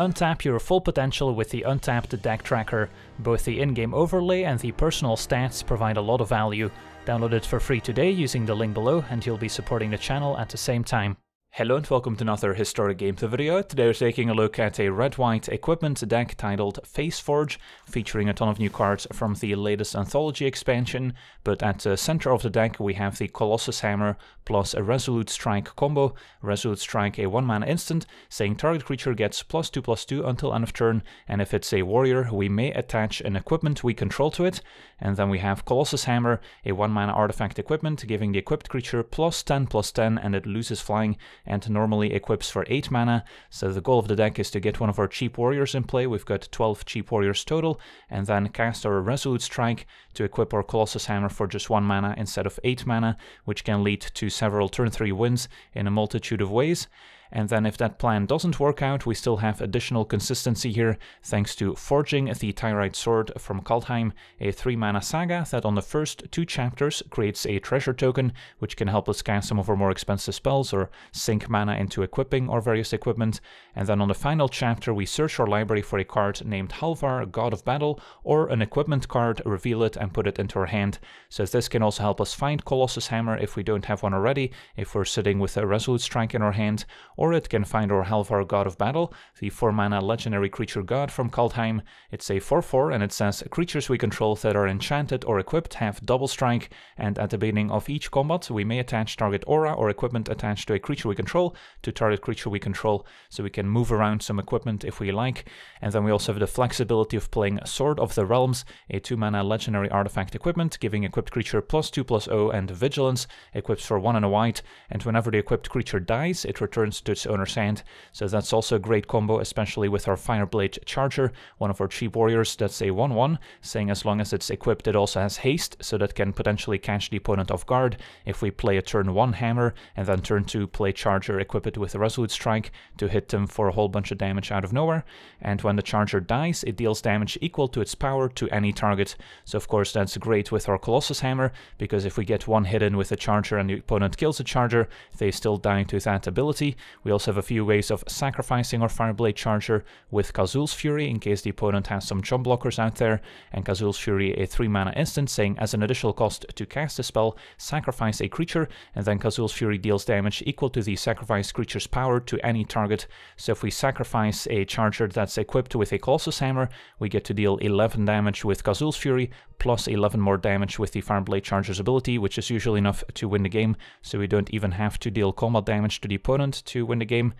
Untap your full potential with the Untapped Deck Tracker. Both the in-game overlay and the personal stats provide a lot of value. Download it for free today using the link below, and you'll be supporting the channel at the same time. Hello and welcome to another Historic Games video. Today we're taking a look at a red-white equipment deck titled Faceforge, featuring a ton of new cards from the latest anthology expansion, but at the center of the deck we have the Colossus Hammer plus a Resolute Strike combo. Resolute Strike, a 1-mana instant, saying target creature gets +2/+2 until end of turn, and if it's a warrior we may attach an equipment we control to it. And then we have Colossus Hammer, a 1-mana artifact equipment, giving the equipped creature +10/+10 and it loses flying, and normally equips for 8 mana, so the goal of the deck is to get one of our cheap warriors in play. We've got 12 cheap warriors total, and then cast our Resolute Strike to equip our Colossus Hammer for just 1 mana instead of 8 mana, which can lead to several turn 3 wins in a multitude of ways. And then if that plan doesn't work out, we still have additional consistency here thanks to Forging the Tyrite Sword from Kaldheim, a 3-mana saga that on the first 2 chapters creates a treasure token which can help us cast some of our more expensive spells or sink mana into equipping or various equipment. And then on the final chapter we search our library for a card named Halvar, God of Battle, or an equipment card, reveal it and put it into our hand. So this can also help us find Colossus Hammer if we don't have one already, if we're sitting with a Resolute Strike in our hand, or it can find our Halvar, God of Battle, the 4-mana legendary creature god from Kaldheim. It's a 4/4 and it says creatures we control that are enchanted or equipped have double strike, and at the beginning of each combat we may attach target aura or equipment attached to a creature we control to target creature we control, so we can move around some equipment if we like. And then we also have the flexibility of playing Sword of the Realms, a 2-mana legendary artifact equipment, giving equipped creature +2/+0 and vigilance, equips for 1 and a white, and whenever the equipped creature dies it returns to its owner's hand. So that's also a great combo, especially with our Fireblade Charger, one of our cheap warriors. That's a 1/1, saying as long as it's equipped it also has haste, so that can potentially catch the opponent off guard if we play a turn 1 hammer and then turn 2 play charger, equip it with a Resolute Strike to hit them for a whole bunch of damage out of nowhere. And when the charger dies it deals damage equal to its power to any target. So of course that's great with our Colossus Hammer, because if we get 1 hit in with a charger and the opponent kills the charger, they still die to that ability. We also have a few ways of sacrificing our Fireblade Charger with Kazuul's Fury in case the opponent has some jump blockers out there. And Kazuul's Fury, a 3-mana instant, saying as an additional cost to cast a spell, sacrifice a creature, and then Kazuul's Fury deals damage equal to the sacrificed creature's power to any target. So if we sacrifice a charger that's equipped with a Colossus Hammer, we get to deal 11 damage with Kazuul's Fury, plus 11 more damage with the Fireblade Charger's ability, which is usually enough to win the game, so we don't even have to deal combat damage to the opponent to win the game.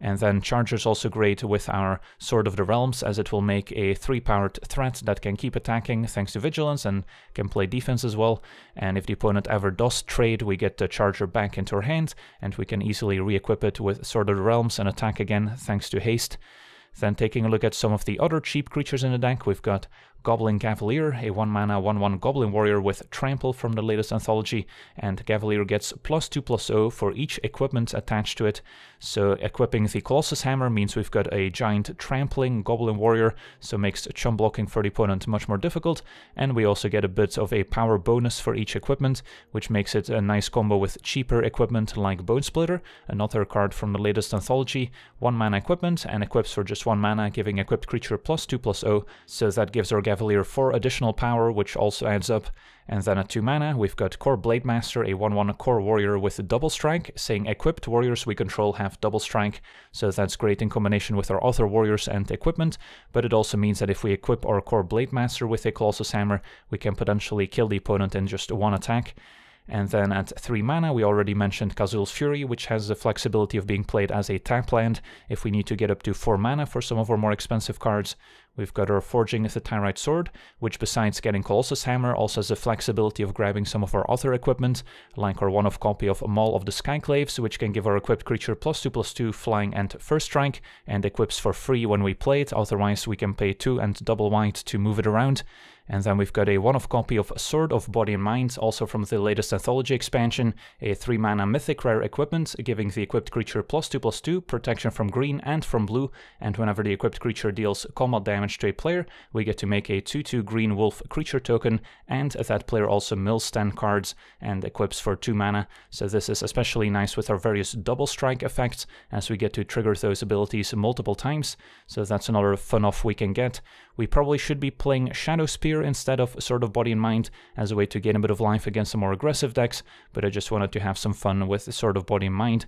And then Charger's also great with our Sword of the Realms, as it will make a 3-powered threat that can keep attacking thanks to vigilance and can play defense as well. And if the opponent ever does trade, we get the charger back into our hand and we can easily re-equip it with Sword of the Realms and attack again thanks to haste. Then taking a look at some of the other cheap creatures in the deck, we've got Goblin Gaveleer, a 1-mana 1/1 Goblin Warrior with Trample from the latest anthology, and Gaveleer gets +2/+0 for each equipment attached to it. So equipping the Colossus Hammer means we've got a giant trampling Goblin Warrior, so makes chump blocking for the opponent much more difficult, and we also get a bit of a power bonus for each equipment, which makes it a nice combo with cheaper equipment like Bone Splitter, another card from the latest anthology, 1-mana equipment, and equips for just 1 mana, giving equipped creature +2/+0, so that gives our Gaveleer 4 additional power, which also adds up. And then at 2 mana, we've got Core Blademaster, a 1/1 Core Warrior with Double Strike, saying equipped warriors we control have Double Strike, so that's great in combination with our other warriors and equipment, but it also means that if we equip our Core Blademaster with a Colossus Hammer, we can potentially kill the opponent in just 1 attack. And then at 3 mana, we already mentioned Kazuul's Fury, which has the flexibility of being played as a tap land if we need to get up to 4 mana for some of our more expensive cards. We've got our Forging the Tyrite Sword, which besides getting Colossus Hammer, also has the flexibility of grabbing some of our other equipment, like our 1-off copy of Maul of the Skyclaves, which can give our equipped creature +2/+2 flying and first strike, and equips for free when we play it, otherwise we can pay 2 and double white to move it around. And then we've got a 1-off copy of Sword of Body and Mind, also from the latest anthology expansion, a 3-mana mythic rare equipment, giving the equipped creature +2/+2, protection from green and from blue, and whenever the equipped creature deals combat damage damage to a player, we get to make a 2/2 green wolf creature token, and if that player also mills 10 cards and equips for 2 mana. So this is especially nice with our various double strike effects, as we get to trigger those abilities multiple times, so that's another fun off we can get. We probably should be playing Shadow Spear instead of Sword of Body and Mind as a way to gain a bit of life against some more aggressive decks, but I just wanted to have some fun with Sword of Body and Mind.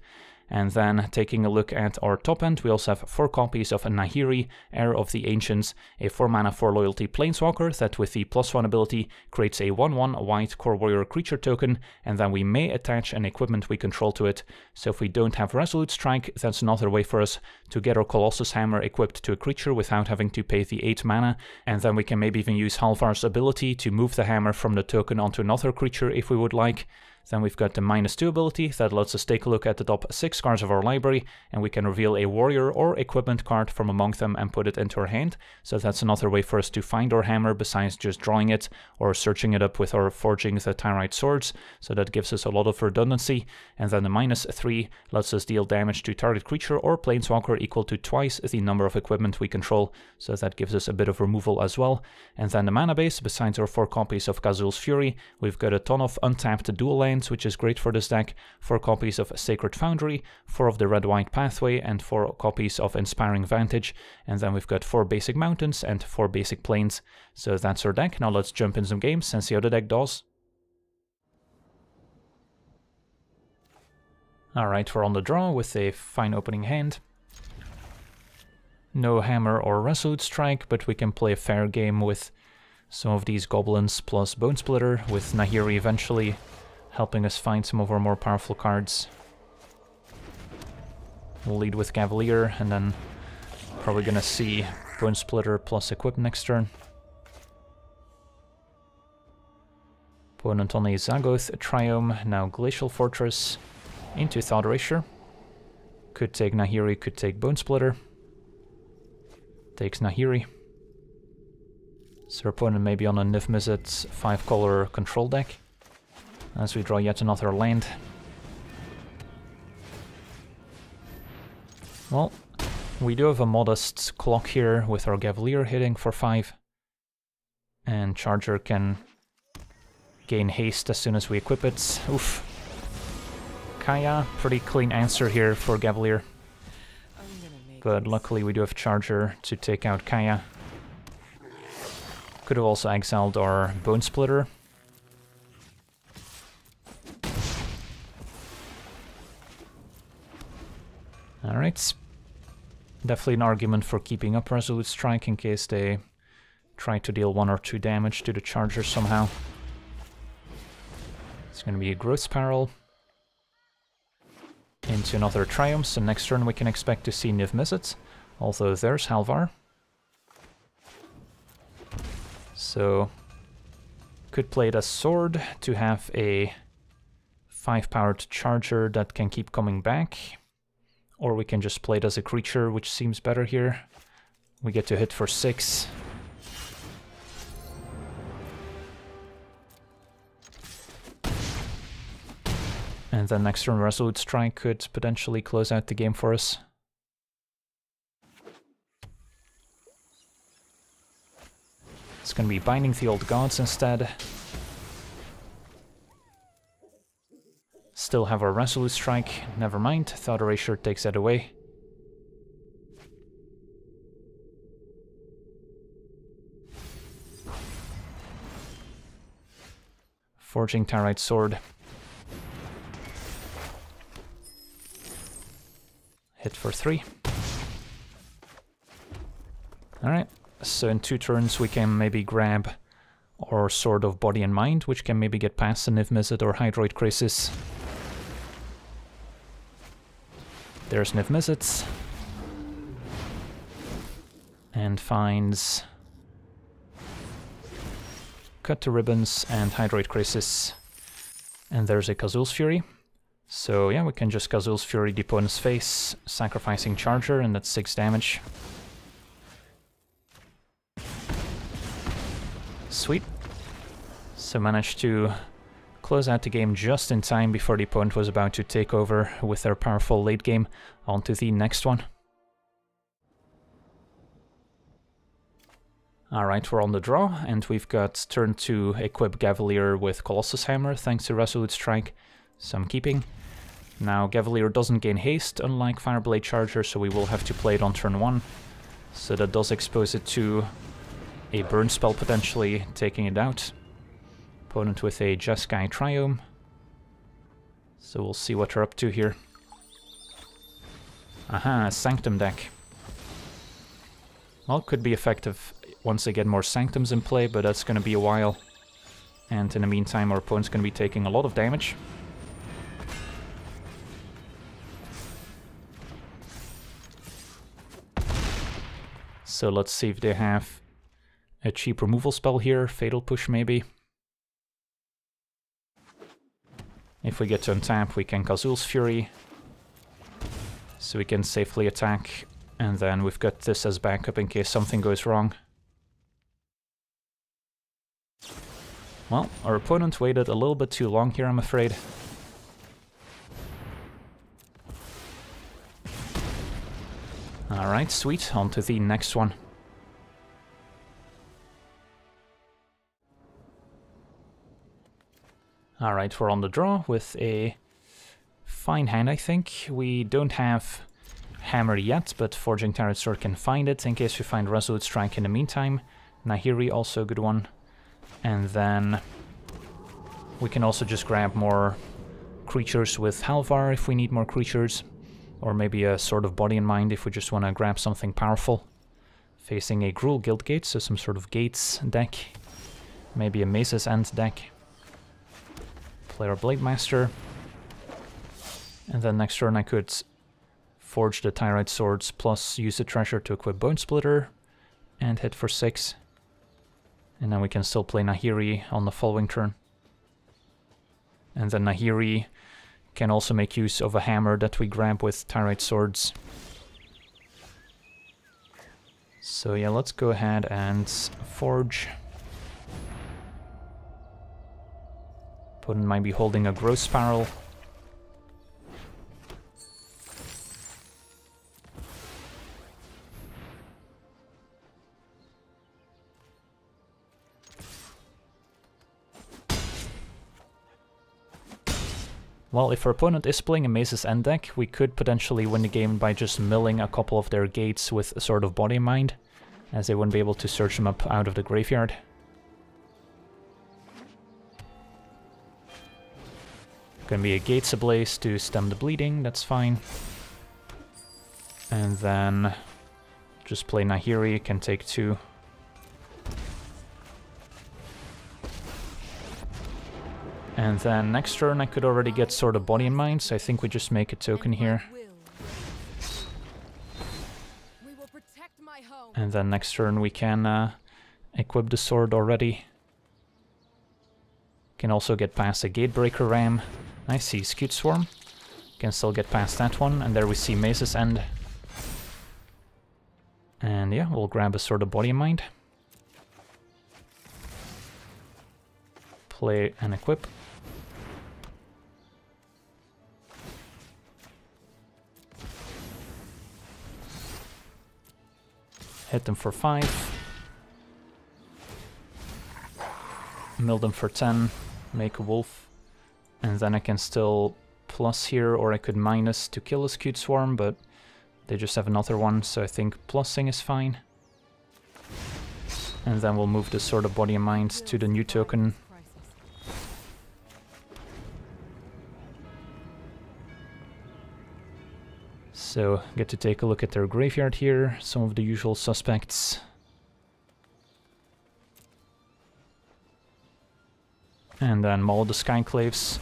And then taking a look at our top end, we also have 4 copies of Nahiri, Heir of the Ancients, a 4 mana 4 loyalty planeswalker that with the +1 ability creates a 1/1 white core warrior creature token, and then we may attach an equipment we control to it. So if we don't have Resolute Strike, that's another way for us to get our Colossus Hammer equipped to a creature without having to pay the 8 mana, and then we can maybe even use Halvar's ability to move the hammer from the token onto another creature if we would like. Then we've got the -2 ability that lets us take a look at the top 6 cards of our library, and we can reveal a warrior or equipment card from among them and put it into our hand. So that's another way for us to find our hammer besides just drawing it or searching it up with our Forging the Tyrite Swords, so that gives us a lot of redundancy. And then the -3 lets us deal damage to target creature or planeswalker equal to twice the number of equipment we control, so that gives us a bit of removal as well. And then the mana base, besides our 4 copies of Kazuul's Fury, we've got a ton of untapped dual lands, which is great for this deck, 4 copies of Sacred Foundry, 4 of the Red-White Pathway, and 4 copies of Inspiring Vantage, and then we've got 4 basic mountains and 4 basic plains. So that's our deck. Now let's jump in some games and see how the deck does. Alright, we're on the draw with a fine opening hand. No Hammer or Resolute Strike, but we can play a fair game with some of these goblins plus Bone Splitter, with Nahiri eventually helping us find some of our more powerful cards. We'll lead with Gaveleer, and then probably gonna see Bone Splitter plus Equip next turn. Opponent on a Zagoth Triome, now Glacial Fortress into Thought Erasure. Could take Nahiri, could take Bone Splitter. Takes Nahiri. So our opponent may be on a Niv-Mizzet 5-color control deck, as we draw yet another land. Well, we do have a modest clock here with our Gaveleer hitting for 5. And Charger can gain haste as soon as we equip it. Oof. Kaya, pretty clean answer here for Gaveleer. But luckily we do have Charger to take out Kaya. Could have also exiled our Bone Splitter. Alright, definitely an argument for keeping up Resolute Strike in case they try to deal 1 or 2 damage to the Charger somehow. It's gonna be a Growth Spiral into another Triumph, so next turn we can expect to see Niv-Mizzet, although there's Halvar. So, could play it as Sword to have a 5-powered Charger that can keep coming back. Or we can just play it as a creature, which seems better here. We get to hit for 6. And then next turn Resolute Strike could potentially close out the game for us. It's gonna be Binding the Old Gods instead. Still have our Resolute Strike, never mind, Thought Erasure takes that away. Forging Tyrite Sword. Hit for 3. Alright, so in 2 turns we can maybe grab our Sword of Body and Mind, which can maybe get past the Niv-Mizzet or Hydroid Krasis. There's Niv-Mizzet, and finds Cut to Ribbons and Hydroid Krasis, and there's a Kazuul's Fury. So yeah, we can just Kazuul's Fury the opponent's face, sacrificing Charger, and that's 6 damage. Sweet. So managed to close out the game just in time before the opponent was about to take over with their powerful late game. On to the next one. Alright, we're on the draw, and we've got turn 2 equip Gaveleer with Colossus Hammer, thanks to Resolute Strike, so I'm keeping. Now Gaveleer doesn't gain haste, unlike Fireblade Charger, so we will have to play it on turn 1. So that does expose it to a burn spell potentially, taking it out. Opponent with a Jeskai Triome. So we'll see what we're up to here. Aha, Sanctum deck. Well, could be effective once they get more Sanctums in play, but that's going to be a while. And in the meantime, our opponent's going to be taking a lot of damage. So let's see if they have a cheap removal spell here, Fatal Push maybe. If we get to untap, we can Kazuul's Fury, so we can safely attack, and then we've got this as backup in case something goes wrong. Well, our opponent waited a little bit too long here, I'm afraid. Alright, sweet, on to the next one. Alright, we're on the draw with a fine hand, I think. We don't have Hammer yet, but Forging Tyrite Sword can find it in case we find Resolute Strike in the meantime. Nahiri, also a good one. And then we can also just grab more creatures with Halvar if we need more creatures. Or maybe a Sword of Body and Mind if we just want to grab something powerful. Facing a Gruul Guildgate, so some sort of Gates deck. Maybe a Maze's End deck. Play our Blademaster, and then next turn I could forge the Tyrite Swords, plus use the treasure to equip Bone Splitter, and hit for 6. And then we can still play Nahiri on the following turn. And then Nahiri can also make use of a hammer that we grab with Tyrite Swords. So yeah, let's go ahead and forge. Opponent might be holding a Growth Spiral. Well, if our opponent is playing a Maze's End deck, we could potentially win the game by just milling a couple of their gates with a Sword of Body and Mind, as they wouldn't be able to search them up out of the graveyard. Gonna be a Gates Ablaze to stem the bleeding, that's fine. And then just play Nahiri, can take 2. And then next turn I could already get Sword of Body and Mind, so I think we just make a token here. And then next turn we can equip the sword already. Can also get past a Gatebreaker Ram. I see Scute Swarm, can still get past that one, and there we see Maze's End. And yeah, we'll grab a Sword of Body and Mind. Play and equip. Hit them for 5. Mill them for 10, make a wolf. And then I can still plus here, or I could minus to kill a Scute Swarm, but they just have another one, so I think plusing is fine. And then we'll move the Sword of Body and Mind to the new token. So, get to take a look at their graveyard here, some of the usual suspects. And then Maul of the Skyclaves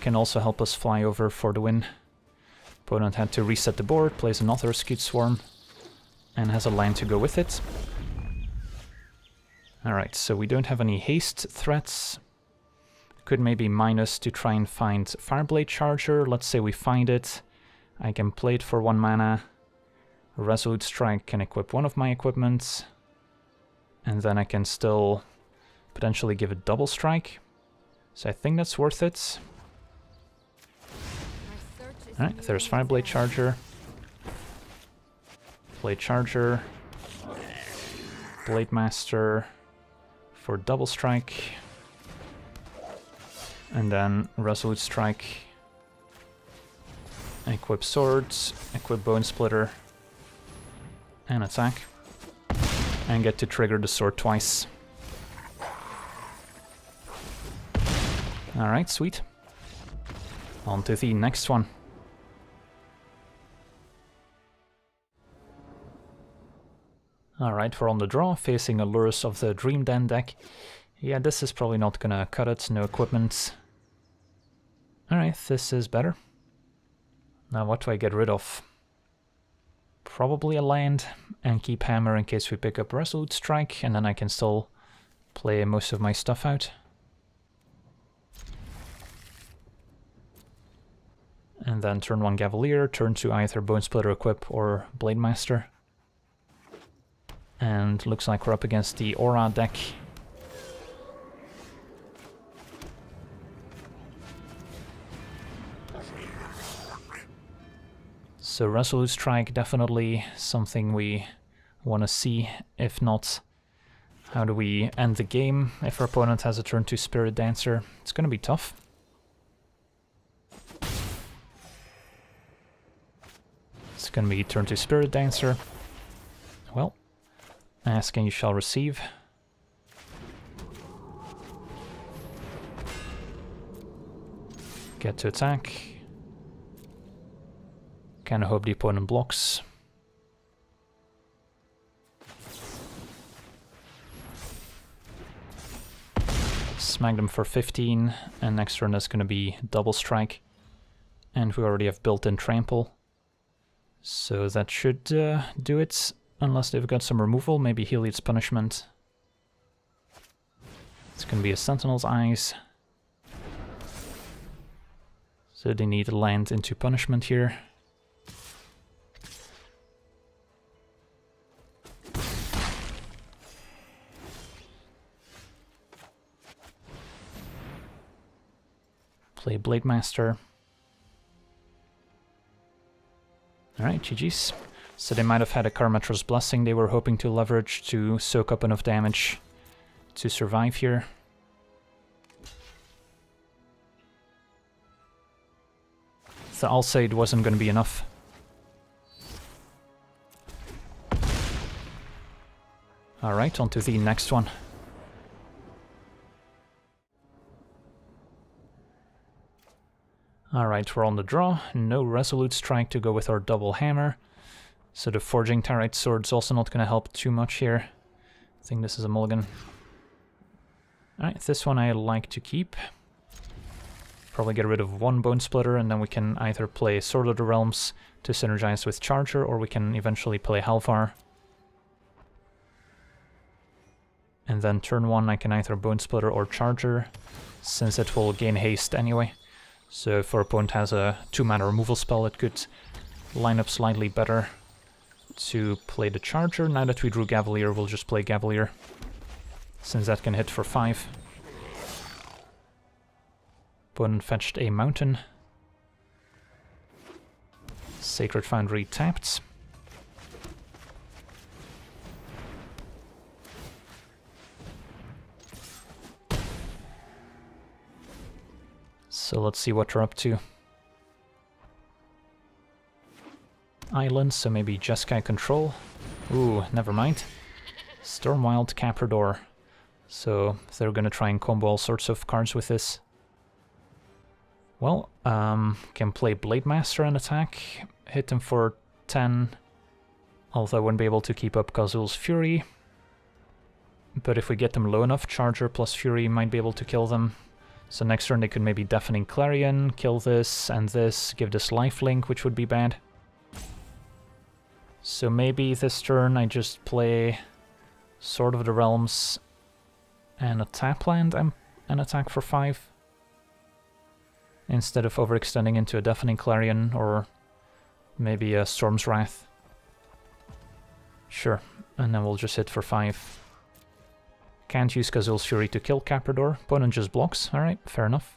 can also help us fly over for the win. Opponent had to reset the board, plays another Scute Swarm, and has a land to go with it. Alright, so we don't have any haste threats. Could maybe minus to try and find Fireblade Charger. Let's say we find it. I can play it for 1 mana. Resolute Strike can equip one of my equipments. And then I can still potentially give it double strike. So I think that's worth it. Alright, there's Fireblade Charger. Play Charger. Blademaster for double strike. And then Resolute Strike. Equip Swords, equip Bone Splitter, and attack. And get to trigger the sword twice. Alright, sweet. On to the next one. Alright, we're on the draw, facing Allures of the Dream Den deck. Yeah, this is probably not gonna cut it, no equipment. Alright, this is better. Now what do I get rid of? Probably a land, and keep Hammer in case we pick up Resolute Strike, and then I can still play most of my stuff out. And then turn 1 Gaveleer, turn 2 either Bone Splitter equip or Blademaster. And looks like we're up against the Aura deck. So Resolute Strike, definitely something we want to see. If not, how do we end the game if our opponent has a turn 2 Spirit Dancer? It's going to be tough. It's going to be turn 2 Spirit Dancer. Well, ask and you shall receive. Get to attack. Kind of hope the opponent blocks. Smack them for 15, and next turn is going to be double strike. And we already have built-in trample. So that should do it, unless they've got some removal, maybe Heliod's Punishment. It's going to be a Sentinel's Eyes. So they need a land into punishment here. Play Blademaster. Alright, GG's. So they might have had a Karmatra's Blessing they were hoping to leverage to soak up enough damage to survive here. So I'll say it wasn't going to be enough. Alright, on to the next one. Alright, we're on the draw, no Resolute Strike to go with our double hammer, so the Forging Tyrite Sword's also not going to help too much here. I think this is a mulligan. Alright, this one I like to keep. Probably get rid of one Bone Splitter, and then we can either play Sword of the Realms to synergize with Charger, or we can eventually play Halvar. And then turn 1 I can either Bone Splitter or Charger, since it will gain haste anyway. So if our opponent has a 2-mana removal spell, it could line up slightly better to play the Charger. Now that we drew Gaveleer, we'll just play Gaveleer, since that can hit for 5. Opponent fetched a Mountain. Sacred Foundry tapped. So let's see what we're up to. Island, so maybe Jeskai Control. Ooh, never mind. Stormwild Caprador. So they're gonna try and combo all sorts of cards with this. Well, can play Blademaster and attack. Hit them for 10. Although I wouldn't be able to keep up Kazuul's Fury. But if we get them low enough, Charger plus Fury might be able to kill them. So next turn they could maybe Deafening Clarion, kill this and this, give this lifelink, which would be bad. So maybe this turn I just play Sword of the Realms and a tap land and attack for 5. Instead of overextending into a Deafening Clarion or maybe a Storm's Wrath. Sure, and then we'll just hit for 5. Can't use Kazuul's Fury to kill Caprador. Opponent just blocks. Alright, fair enough.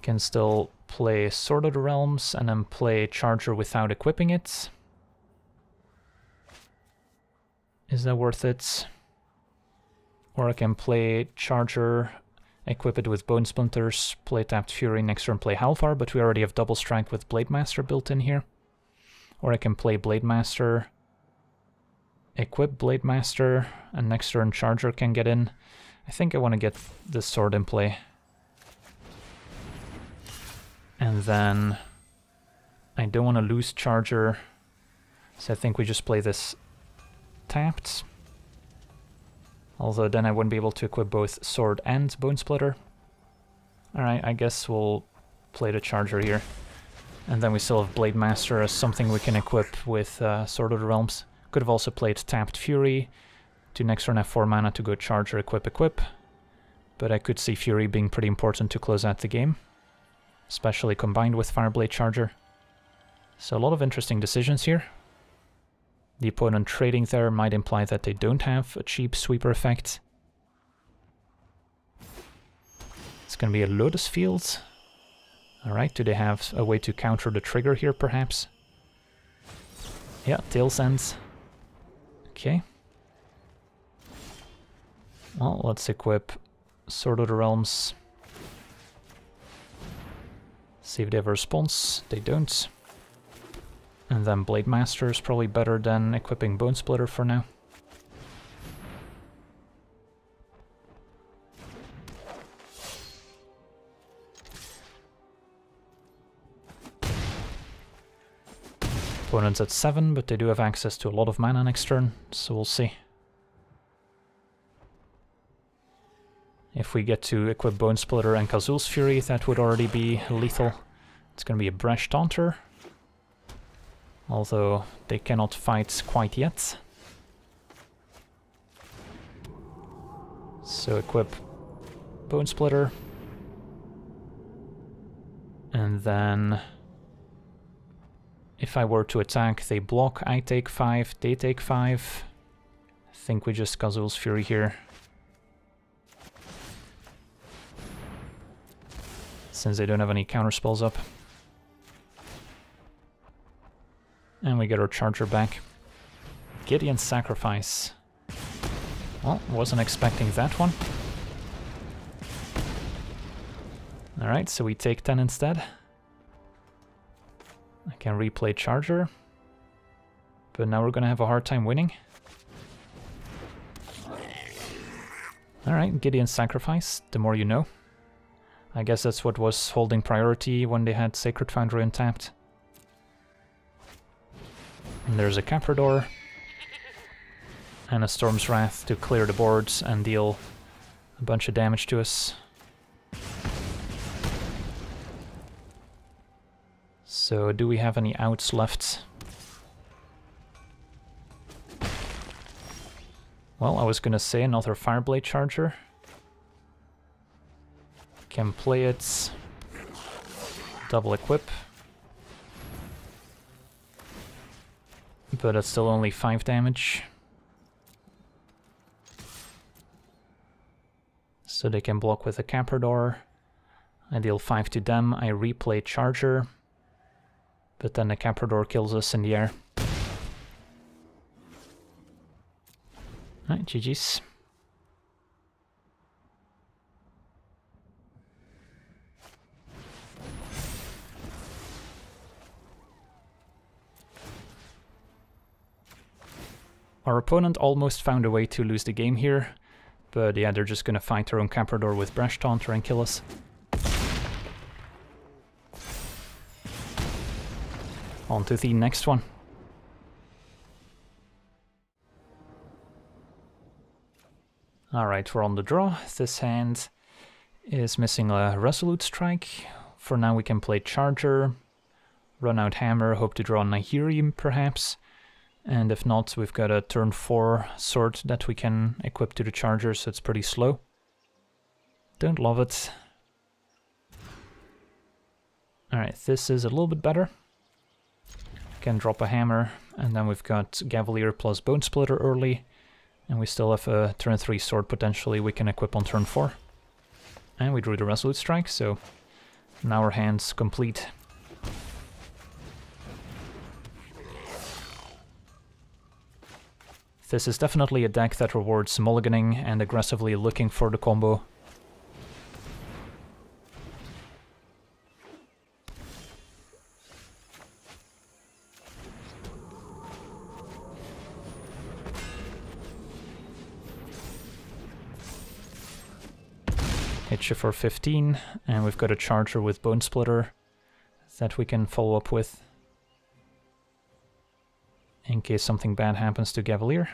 Can still play Sword of the Realms and then play Charger without equipping it. Is that worth it? Or I can play Charger, equip it with Bone Splinters, play Tapped Fury, next turn play Halvar, but we already have Double Strike with Blademaster built in here. Or I can play Blademaster, equip Blademaster, and next turn Charger can get in. I think I want to get this sword in play. And then I don't want to lose Charger, so I think we just play this tapped. Although then I wouldn't be able to equip both Sword and Bone Splitter. Alright, I guess we'll play the Charger here. And then we still have Blademaster as something we can equip with Sword of the Realms. Could have also played Tapped Fury, to next turn have 4 mana to go Charger, equip, equip. But I could see Fury being pretty important to close out the game, especially combined with Fireblade Charger. So a lot of interesting decisions here. The opponent trading there might imply that they don't have a cheap sweeper effect. It's going to be a Lotus Field. Alright, do they have a way to counter the trigger here, perhaps? Yeah, Tails End. Okay. Well, let's equip Sword of the Realms. See if they have a response. They don't. And then Blademaster is probably better than equipping Bone Splitter for now. Opponent's at 7, but they do have access to a lot of mana next turn, so we'll see. If we get to equip Bone Splitter and Kazuul's Fury, that would already be lethal. It's going to be a Brash Taunter. Although they cannot fight quite yet. So equip Bone Splitter. And then if I were to attack, they block, I take 5, they take 5. I think we just Kazuul's Fury here, since they don't have any counterspells up. And we get our Charger back. Gideon's Sacrifice. Well, wasn't expecting that one. Alright, so we take 10 instead. I can replay Charger. But now we're gonna have a hard time winning. Alright, Gideon's Sacrifice, the more you know. I guess that's what was holding priority when they had Sacred Foundry untapped. And there's a Caprador and a Storm's Wrath to clear the boards and deal a bunch of damage to us. So do we have any outs left? Well, I was gonna say another Fireblade Charger. Can play it, double equip. But that's still only 5 damage. So they can block with a Caprador. I deal 5 to them, I replay Charger. But then the Caprador kills us in the air. Alright, GG's. Our opponent almost found a way to lose the game here, but yeah, they're just gonna find their own Caprador with Brash Taunter and kill us. On to the next one. Alright, we're on the draw. This hand is missing a Resolute Strike. For now we can play Charger, run out Hammer, hope to draw Nahiri perhaps. And if not, we've got a turn 4 sword that we can equip to the Charger, so it's pretty slow. Don't love it. Alright, this is a little bit better. Can drop a Hammer, and then we've got Gaveleer plus Bone Splitter early. And we still have a turn 3 sword potentially we can equip on turn 4. And we drew the Resolute Strike, so now our hand's complete. This is definitely a deck that rewards mulliganing and aggressively looking for the combo. Hitch for 15, and we've got a Charger with Bone Splitter that we can follow up with in case something bad happens to Gaveleer.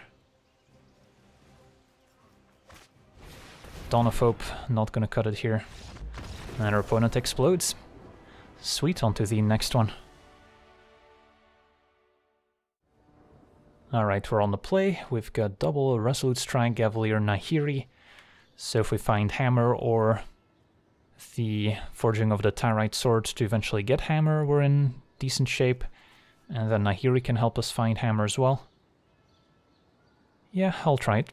Dawn of Hope, not gonna cut it here. And our opponent explodes. Sweet, onto the next one. Alright, we're on the play. We've got double Resolute Strike, Gaveleer, Nahiri. So if we find Hammer or the Forging of the Tyrite Sword to eventually get Hammer, we're in decent shape. And then Nahiri can help us find Hammer as well. Yeah, I'll try it.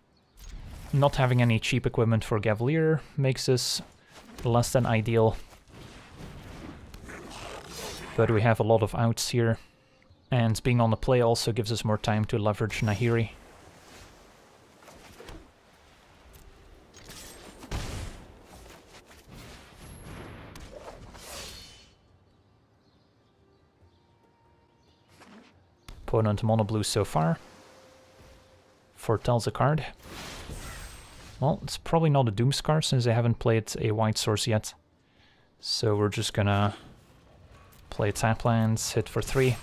Not having any cheap equipment for Gaveleer makes this less than ideal. But we have a lot of outs here. And being on the play also gives us more time to leverage Nahiri. Opponent mono blue so far. Foretells a card. Well, it's probably not a Doomscar since they haven't played a white source yet. So we're just gonna play Taplands, hit for 3.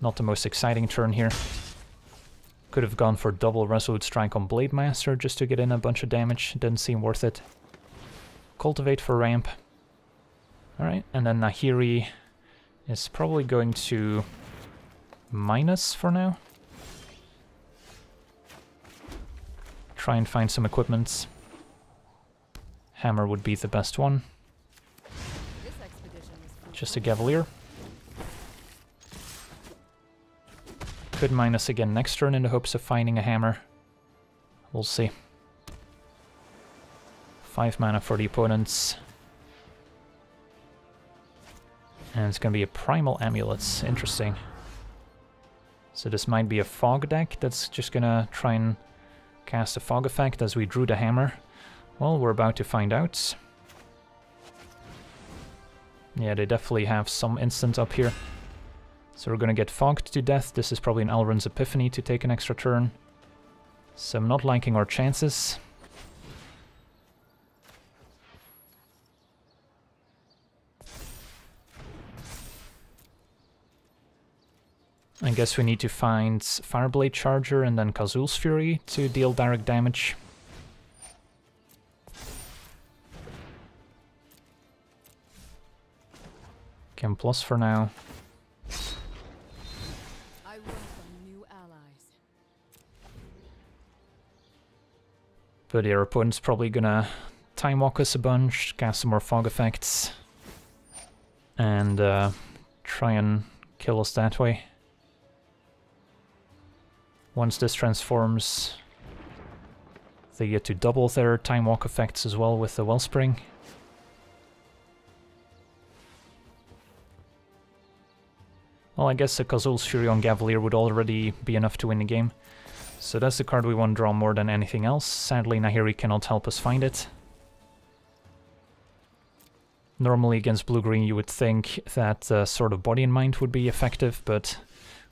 Not the most exciting turn here. Could have gone for double Resolute Strike on Blademaster just to get in a bunch of damage. Didn't seem worth it. Cultivate for ramp. Alright, and then Nahiri is probably going to minus for now. Try and find some equipments. Hammer would be the best one. Just a Gaveleer. Could minus again next turn in the hopes of finding a Hammer. We'll see. 5 mana for the opponents. And it's gonna be a Primal Amulets. Interesting. So this might be a fog deck that's just gonna try and cast a fog effect as we drew the Hammer. Well, we're about to find out. Yeah, they definitely have some instant up here. So we're gonna get fogged to death. This is probably an Elrond's Epiphany to take an extra turn. So I'm not liking our chances. I guess we need to find Fireblade Charger and then Kazuul's Fury to deal direct damage. Can plus for now. I welcome new allies. But our opponent's probably gonna Time Walk us a bunch, cast some more fog effects, and try and kill us that way. Once this transforms, they get to double their Time Walk effects as well with the Wellspring. Well, I guess the Kazuul's Fury on Gaveleer would already be enough to win the game. So that's the card we want to draw more than anything else. Sadly, Nahiri cannot help us find it. Normally against blue-green you would think that Sword of Body and Mind would be effective, but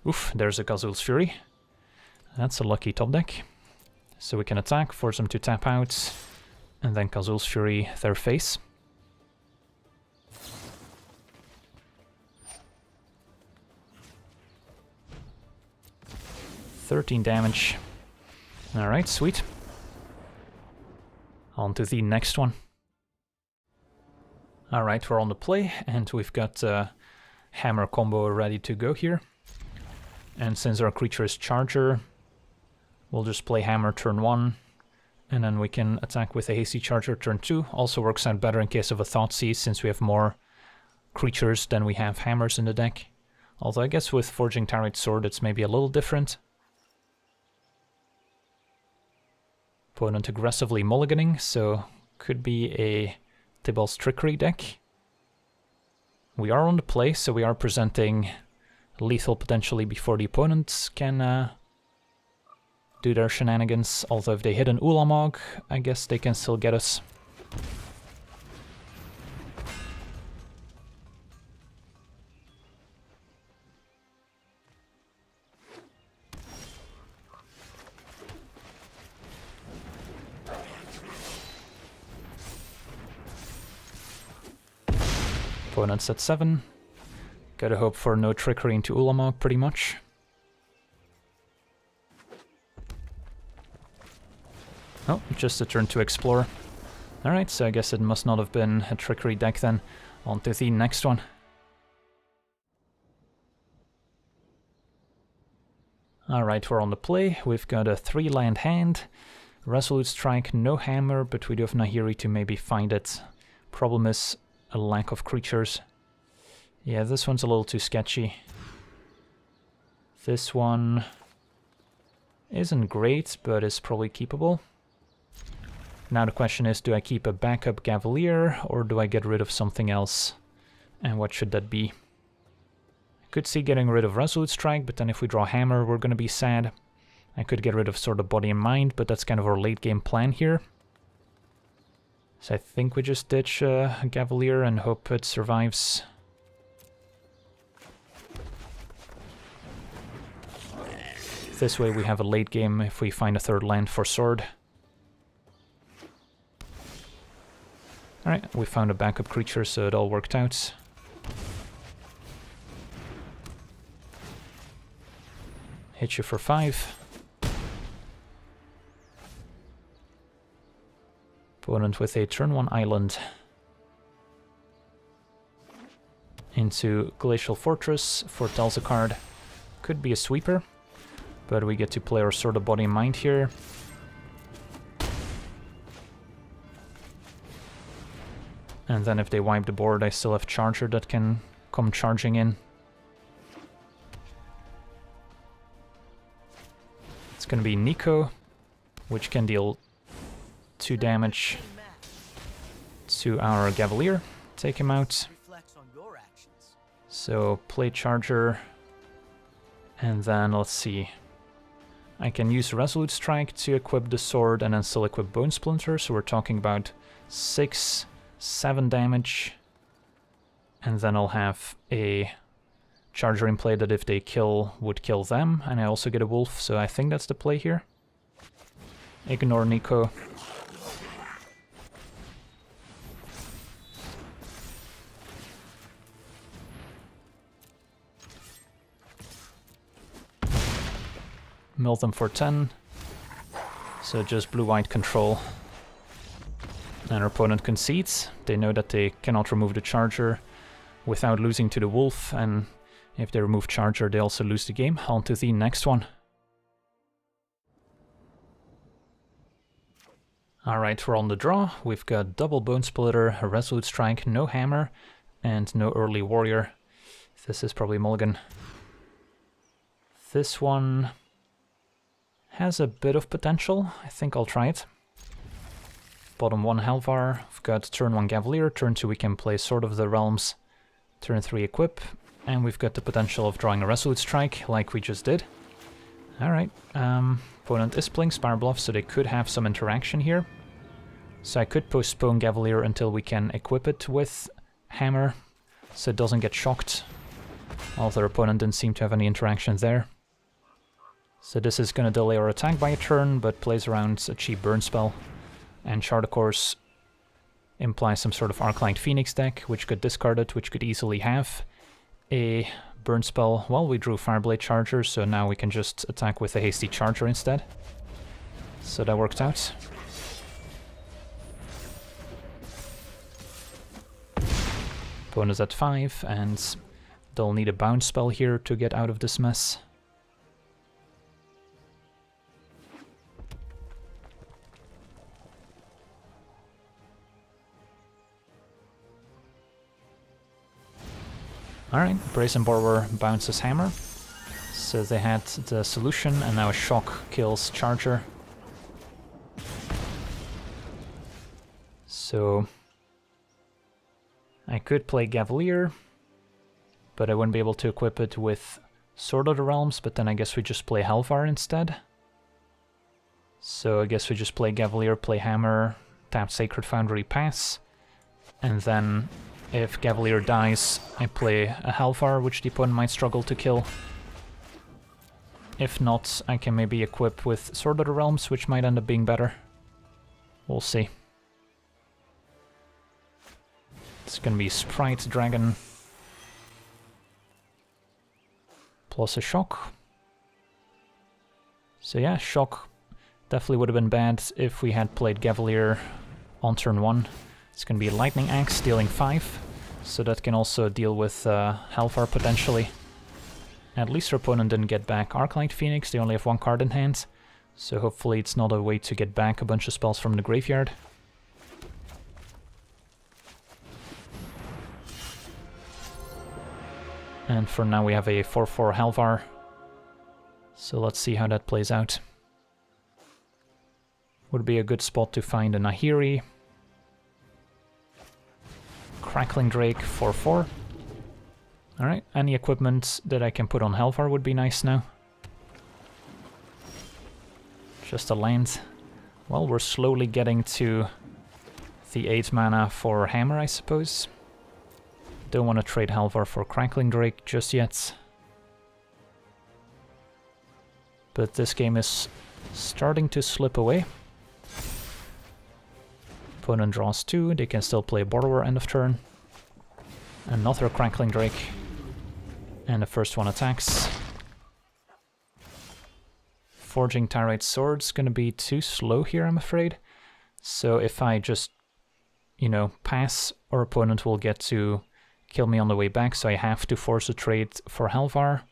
oof, there's a Kazuul's Fury. That's a lucky top deck. So we can attack, force them to tap out, and then Kazuul's Fury their face. $13 damage. Alright, sweet. On to the next one. Alright, we're on the play, and we've got a Hammer combo ready to go here. And since our creature is Charger, we'll just play Hammer turn 1, and then we can attack with a Hasty Charger turn 2. Also works out better in case of a Thoughtseize, since we have more creatures than we have Hammers in the deck. Although I guess with Forging Tyrite Sword it's maybe a little different. Opponent aggressively mulliganing, so could be a Tybalt's Trickery deck. We are on the play, so we are presenting lethal potentially before the opponents can do their shenanigans. Although if they hit an Ulamog, I guess they can still get us. Opponent's at 7. Gotta hope for no trickery into Ulamog, pretty much. Oh, just a turn to explore. Alright, so I guess it must not have been a trickery deck then. On to the next one. Alright, we're on the play. We've got a 3-land hand. Resolute Strike, no hammer, but we do have Nahiri to maybe find it. Problem is a lack of creatures. Yeah, this one's a little too sketchy. This one isn't great, but is probably keepable. Now the question is, do I keep a backup Gaveleer, or do I get rid of something else? And what should that be? I could see getting rid of Resolute Strike, but then if we draw Hammer, we're gonna be sad. I could get rid of Sword of Body and Mind, but that's kind of our late game plan here. So I think we just ditch Gaveleer and hope it survives. This way we have a late game if we find a third land for sword. Alright, we found a backup creature, so it all worked out. Hit you for 5. Opponent with a turn 1 island. Into Glacial Fortress, foretells a card. Could be a sweeper. But we get to play our Sword of Body and Mind here. And then if they wipe the board, I still have Charger that can come charging in. It's gonna be Nico, which can deal 2 damage to our Gaveleer. Take him out. So play Charger. And then let's see. I can use Resolute Strike to equip the sword and then still equip Bone Splinter, so we're talking about 6-7 damage. And then I'll have a Charger in play that if they kill, would kill them, and I also get a Wolf, so I think that's the play here. Ignore Nico. Mill them for 10, so just blue-white control. And our opponent concedes. They know that they cannot remove the Charger without losing to the Wolf, and if they remove Charger, they also lose the game. On to the next one. Alright, we're on the draw. We've got double Bone Splitter, a Resolute Strike, no Hammer, and no Early Warrior. This is probably mulligan. This one has a bit of potential. I think I'll try it. Bottom 1 Halvar. We've got turn 1 Gaveleer, turn 2 we can play Sword of the Realms, turn 3 equip, and we've got the potential of drawing a Resolute Strike like we just did. Alright, opponent is playing Spire Bluff, so they could have some interaction here. So I could postpone Gaveleer until we can equip it with Hammer, so it doesn't get shocked. Although opponent didn't seem to have any interaction there. So this is gonna delay our attack by a turn, but plays around a cheap burn spell. And Shard, of course, implies some sort of Arclight Phoenix deck, which could discard it, which could easily have a burn spell. Well, we drew Fireblade Charger, so now we can just attack with a Hasty Charger instead. So that worked out. Opponent's at 5, and they'll need a bounce spell here to get out of this mess. Alright, Brazenborrower bounces Hammer, so they had the solution, and now a shock kills Charger. So I could play Gaveleer, but I wouldn't be able to equip it with Sword of the Realms, but then I guess we just play Halvar instead. So I guess we just play Gaveleer, play Hammer, tap Sacred Foundry, pass. And then if Gaveleer dies, I play a Halvar, which the opponent might struggle to kill. If not, I can maybe equip with Sword of the Realms, which might end up being better. We'll see. It's gonna be Sprite Dragon. Plus a Shock. So yeah, Shock definitely would have been bad if we had played Gaveleer on turn 1. It's going to be Lightning Axe, dealing 5, so that can also deal with Halvar potentially. At least our opponent didn't get back Arclight Phoenix, they only have one card in hand, so hopefully it's not a way to get back a bunch of spells from the graveyard. And for now we have a 4-4 Halvar, so let's see how that plays out. Would be a good spot to find a Nahiri. Crackling Drake, 4-4. Alright, any equipment that I can put on Halvar would be nice now. Just a land. Well, we're slowly getting to the 8 mana for Hammer, I suppose. Don't want to trade Halvar for Crackling Drake just yet. But this game is starting to slip away. Opponent draws 2, they can still play Borrower end of turn. Another Crackling Drake. And the first one attacks. Forging Tyrite Sword's gonna be too slow here, I'm afraid. So if I just, you know, pass, our opponent will get to kill me on the way back, so I have to force a trade for Halvar.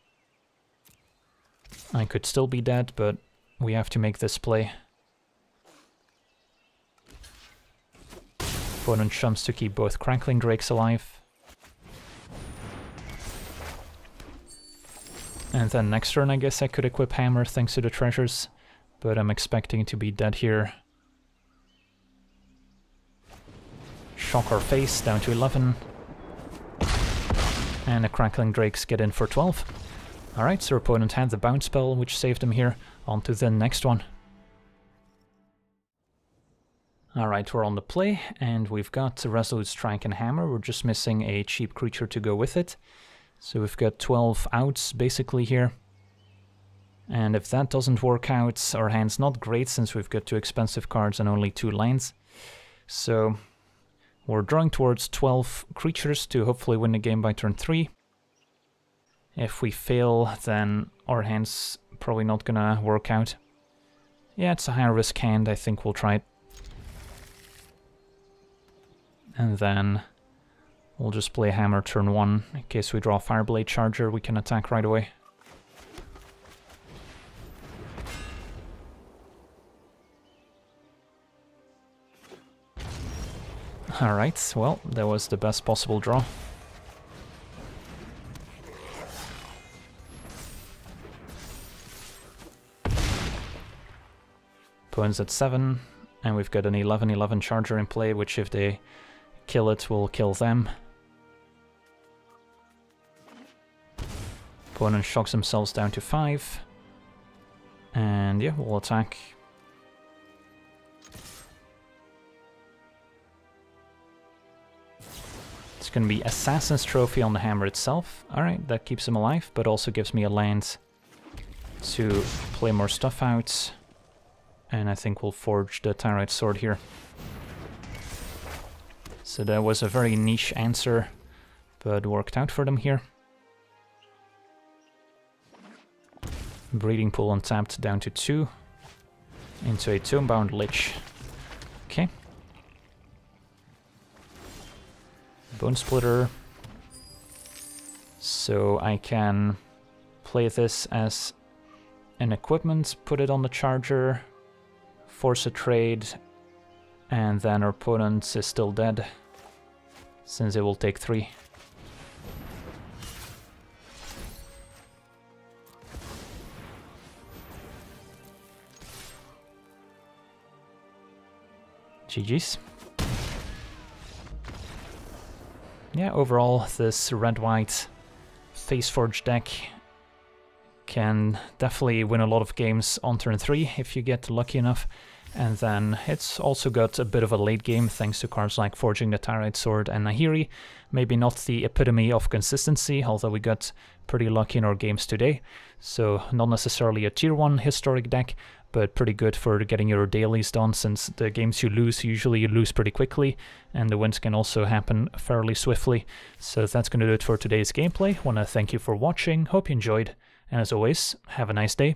I could still be dead, but we have to make this play. Opponent chumps to keep both Crackling Drakes alive. And then next turn I guess I could equip Hammer thanks to the treasures, but I'm expecting to be dead here. Shock our face, down to 11. And the Crackling Drakes get in for 12. Alright, so our opponent had the bounce spell, which saved him here. On to the next one. Alright, we're on the play, and we've got Resolute Strike and Hammer. We're just missing a cheap creature to go with it. So we've got 12 outs, basically, here. And if that doesn't work out, our hand's not great, since we've got 2 expensive cards and only 2 lands. So we're drawing towards 12 creatures to hopefully win the game by turn 3. If we fail, then our hand's probably not gonna work out. Yeah, it's a high-risk hand, I think we'll try it. And then we'll just play Hammer turn 1, in case we draw Fireblade Charger, we can attack right away. Alright, well, that was the best possible draw. Opponent's at 7, and we've got an 11-11 Charger in play, which if they kill it, we'll kill them. Opponent shocks themselves down to 5. And yeah, we'll attack. It's gonna be Assassin's Trophy on the Hammer itself. Alright, that keeps him alive, but also gives me a land to play more stuff out. And I think we'll forge the Tyrite Sword here. So that was a very niche answer, but worked out for them here. Breeding Pool untapped, down to 2. Into a Tombbound Lich. Okay. Bone Splitter. So I can play this as an equipment, put it on the Charger, force a trade, and then our opponent is still dead, since it will take 3. GG's. Yeah, overall this red-white Faceforge deck can definitely win a lot of games on turn 3 if you get lucky enough. And then it's also got a bit of a late game thanks to cards like Forging the Tyrite Sword and Nahiri. Maybe not the epitome of consistency, although we got pretty lucky in our games today. So not necessarily a tier 1 historic deck, but pretty good for getting your dailies done, since the games you lose, usually you lose pretty quickly, and the wins can also happen fairly swiftly. So that's going to do it for today's gameplay. Want to thank you for watching, hope you enjoyed, and as always, have a nice day.